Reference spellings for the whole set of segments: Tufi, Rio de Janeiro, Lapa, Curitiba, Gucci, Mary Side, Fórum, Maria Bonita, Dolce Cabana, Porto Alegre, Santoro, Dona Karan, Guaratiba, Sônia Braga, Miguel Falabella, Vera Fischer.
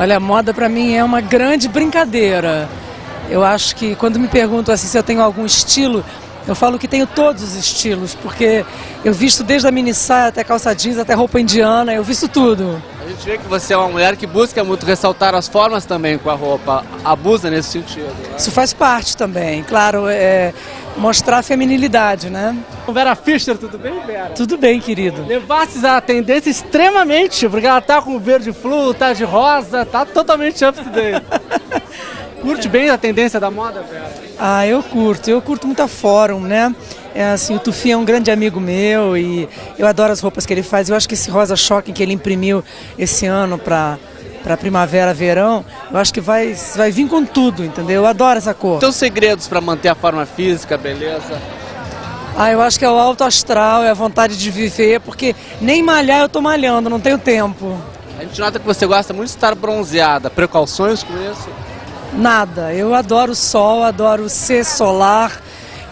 Olha, a moda para mim é uma grande brincadeira. Eu acho que quando me perguntam assim, se eu tenho algum estilo, eu falo que tenho todos os estilos, porque eu visto desde a mini saia até calça jeans, até roupa indiana, eu visto tudo. A gente vê que você é uma mulher que busca muito ressaltar as formas também com a roupa, abusa nesse sentido, né? Isso faz parte também, claro, é mostrar a feminilidade, né? Vera Fischer, tudo bem, Vera? Tudo bem, querido. Levastes a tendência extremamente, porque ela tá com verde flu, tá de rosa, tá totalmente up to date. Curte bem a tendência da moda, Vera? Ah, eu curto muito a Fórum, né? É assim, o Tufi é um grande amigo meu e eu adoro as roupas que ele faz. Eu acho que esse rosa choque que ele imprimiu esse ano para primavera, verão, eu acho que vai vir com tudo, entendeu? Eu adoro essa cor. Teus segredos para manter a forma física, beleza? Ah, eu acho que é o alto astral, é a vontade de viver, porque nem malhar eu tô malhando, não tenho tempo. A gente nota que você gosta muito de estar bronzeada. Precauções com isso? Nada, eu adoro o sol, adoro ser solar,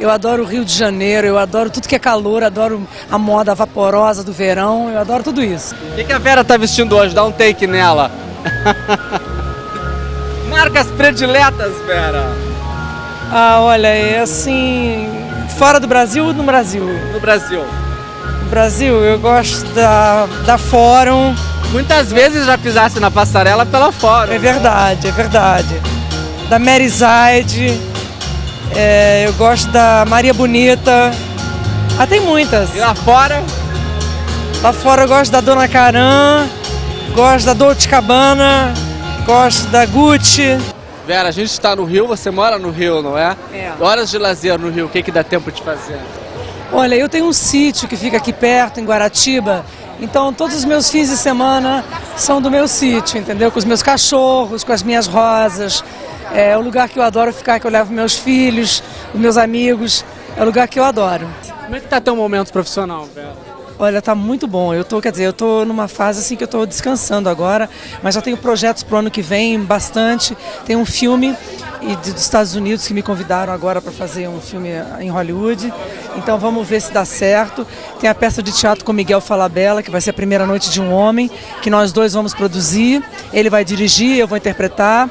eu adoro o Rio de Janeiro, eu adoro tudo que é calor, adoro a moda vaporosa do verão, eu adoro tudo isso. O que a Vera tá vestindo hoje? Dá um take nela. Marcas prediletas, Vera? Ah, olha, é assim, fora do Brasil ou no Brasil? No Brasil. No Brasil, eu gosto da Fórum. Muitas vezes já pisasse na passarela pela Fórum. É verdade, né? É verdade. Da Mary Side, eu gosto da Maria Bonita, tem muitas. E lá fora? Lá fora eu gosto da Dona Karan, gosto da Dolce Cabana, gosto da Gucci. Vera, a gente está no Rio, você mora no Rio, não é? É. Horas de lazer no Rio, o que que dá tempo de fazer? Olha, eu tenho um sítio que fica aqui perto, em Guaratiba, então todos os meus fins de semana são do meu sítio, entendeu? Com os meus cachorros, com as minhas rosas. É o lugar que eu adoro ficar, que eu levo meus filhos, os meus amigos, é o lugar que eu adoro. Como é que tá teu momento profissional, Vera? Olha, tá muito bom. Eu tô numa fase assim que eu tô descansando agora, mas já tenho projetos pro ano que vem, bastante. Tem um filme dos Estados Unidos que me convidaram agora para fazer um filme em Hollywood. Então vamos ver se dá certo. Tem a peça de teatro com Miguel Falabella, que vai ser a primeira noite de um homem, que nós dois vamos produzir. Ele vai dirigir, eu vou interpretar.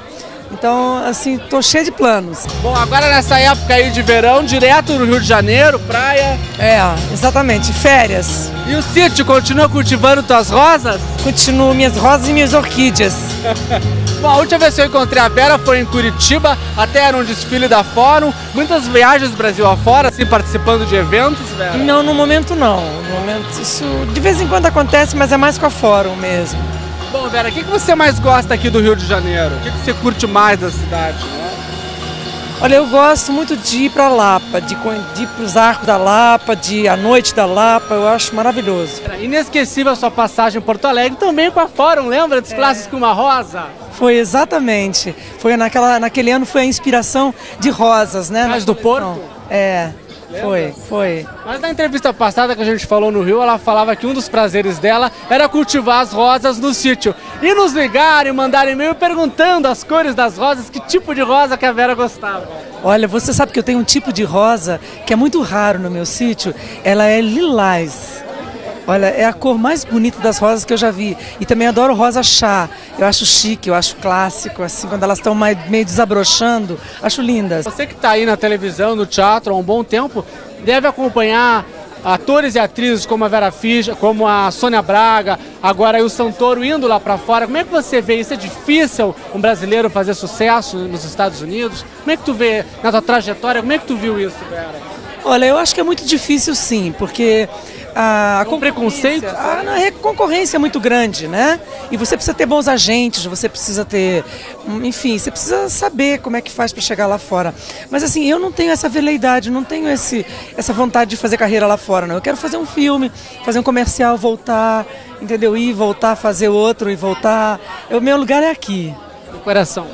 Então, assim, tô cheio de planos. Bom, agora nessa época aí de verão, direto no Rio de Janeiro, praia. É, exatamente, férias. E o sítio, continua cultivando tuas rosas? Continuo minhas rosas e minhas orquídeas. Bom, a última vez que eu encontrei a Vera foi em Curitiba, até era um desfile da Fórum. Muitas viagens do Brasil afora, assim, participando de eventos, Vera? Não, no momento não. No momento, isso de vez em quando acontece, mas é mais com a Fórum mesmo. Bom, Vera, o que você mais gosta aqui do Rio de Janeiro? O que você curte mais da cidade? Olha, eu gosto muito de ir para Lapa, de ir para os arcos da Lapa, de ir à noite da Lapa, eu acho maravilhoso. Inesquecível a sua passagem em Porto Alegre, também com a Fórum, lembra dos clássicos com uma rosa? Foi exatamente, foi naquele ano foi a inspiração de rosas, né? Mas do Porto? É. Foi, foi. Mas na entrevista passada que a gente falou no Rio, ela falava que um dos prazeres dela era cultivar as rosas no sítio. E nos ligarem, mandarem e-mail perguntando as cores das rosas, que tipo de rosa que a Vera gostava. Olha, você sabe que eu tenho um tipo de rosa que é muito raro no meu sítio, ela é lilás. Olha, é a cor mais bonita das rosas que eu já vi. E também adoro rosa chá. Eu acho chique, eu acho clássico, assim, quando elas estão meio desabrochando, acho lindas. Você que está aí na televisão, no teatro há um bom tempo, deve acompanhar atores e atrizes como a Vera Fischer, como a Sônia Braga, agora aí o Santoro indo lá para fora. Como é que você vê isso? É difícil um brasileiro fazer sucesso nos Estados Unidos? Como é que tu vê na tua trajetória? Como é que tu viu isso, Vera? Olha, eu acho que é muito difícil sim, porque a concorrência, a concorrência é muito grande, né? E você precisa ter bons agentes, você precisa ter, enfim, você precisa saber como é que faz para chegar lá fora. Mas assim, eu não tenho essa veleidade, não tenho essa vontade de fazer carreira lá fora, não. Eu quero fazer um filme, fazer um comercial, voltar, entendeu? Ir, voltar, fazer outro e voltar. O meu lugar é aqui. Meu coração.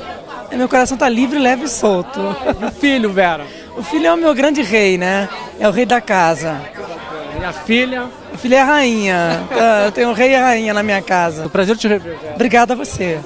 Meu coração tá livre, leve e solto. E o filho, Vera? O filho é o meu grande rei, né? É o rei da casa. E a filha? A filha é a rainha. Eu tenho o rei e a rainha na minha casa. É um prazer te rever, Vera. Obrigada a você.